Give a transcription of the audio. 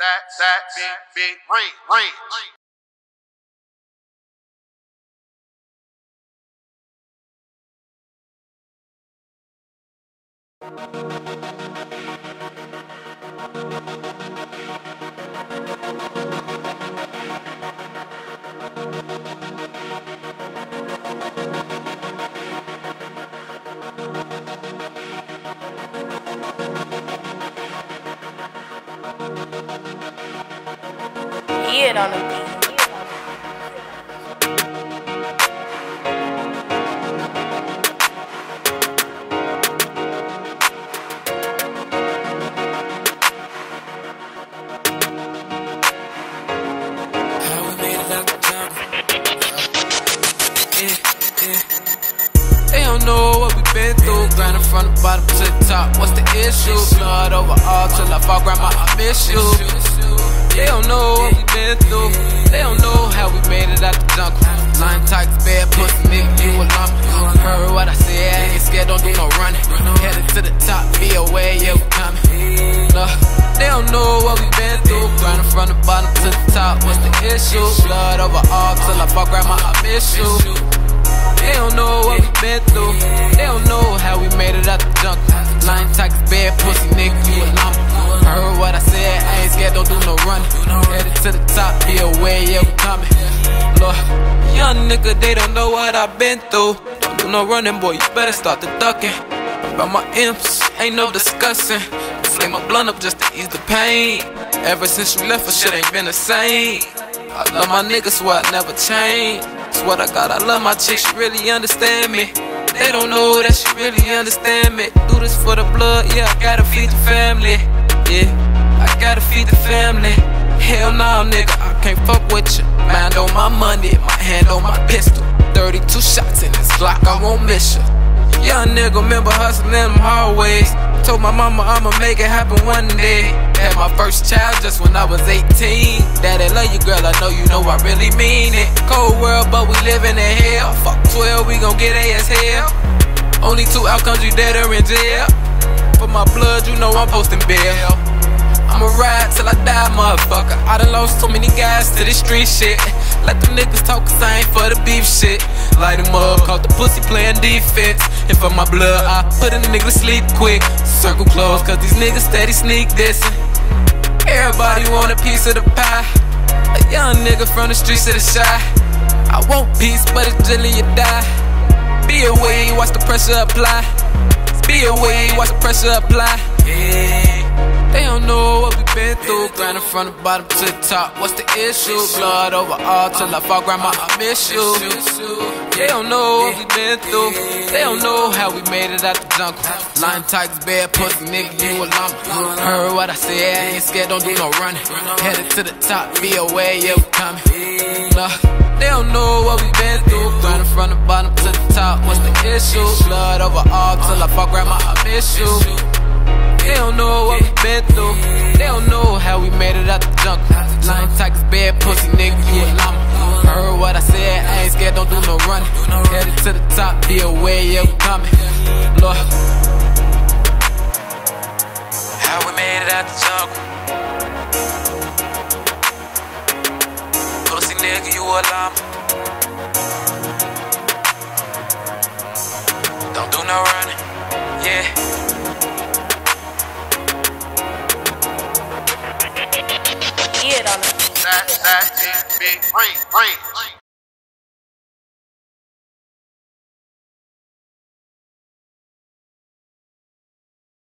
That's big range. Get on the beat. Grinding from the bottom to the top, what's the issue? Blood overall till I fall, grandma, I miss you. They don't know what we been through. They don't know how we made it out the jungle. Lying tight, bad pussy, nigga, you a lump. Heard what I said, I ain't scared, don't do no running. Headed to the top, be away, yeah, we coming. No, they don't know what we been through. Grinding from the bottom to the top, what's the issue? Blood overall till I fall, grandma, I miss you. They don't know what we been through. They don't know how we made it out the jungle. Lying tight, bad pussy, nigga, you a lump. Heard what I said, I ain't scared, don't do no running. Headed to the top, be aware, yeah, we coming. Lord, young nigga, they don't know what I've been through. Don't do no running, boy, you better start the ducking. About my imps, ain't no discussing. Sling my blunt up just to ease the pain. Ever since you left, her shit ain't been the same. I love my niggas, so I never change. Swear to God, I love my chick, she really understand me. They don't know that she really understand me. Do this for the blood, yeah, I gotta feed the family. Yeah, I gotta feed the family. Hell nah, nigga, I can't fuck with you. Mind on my money, my hand on my pistol. 32 shots in this Glock, I won't miss you. Young nigga, remember hustling them hallways. Told my mama I'ma make it happen one day. Had my first child just when I was 18. Daddy, love you, girl, I know you know I really mean it. Cold world, but we living in hell. Fuck 12, we gon' get A as hell. Only two outcomes, you dead or in jail. For my blood, you know I'm posting bail. I'ma ride till I die, motherfucker. I done lost so many guys to this street shit. Let them niggas talk, cause I ain't for the beef shit. Light him up, caught the pussy playing defense. And for my blood, I put a nigga to sleep quick. Circle close, cause these niggas steady sneak dissing. Everybody want a piece of the pie. A young nigga from the streets of the shy. I want peace, but it's really you die. Be away, watch the pressure apply. Be away, watch the pressure apply. Yeah. They don't know what we been through. Grinding from the bottom to the top, what's the issue? Blood overall till I fall, grandma, I miss you. They don't know what we been through. They don't know how we made it out the jungle. Lying tight, bad pussy, nigga, you a lump. Heard what I said, I ain't scared, don't do no running. Headed to the top, be aware, yeah, we coming. No, they don't know what we been through. Grinding from the bottom to the top, what's the issue? Blood overall till I fall, grandma, I miss you. They don't know what we been through. They don't know how we made it out the jungle. Lying tight, bad pussy, nigga, you a lump. Heard what I said, I ain't scared, don't do no running. Headed to the top, be aware, yeah, we coming. Lord, how we made it out the jungle. Pussy nigga, you a lump. Don't do no running, yeah. That big ring.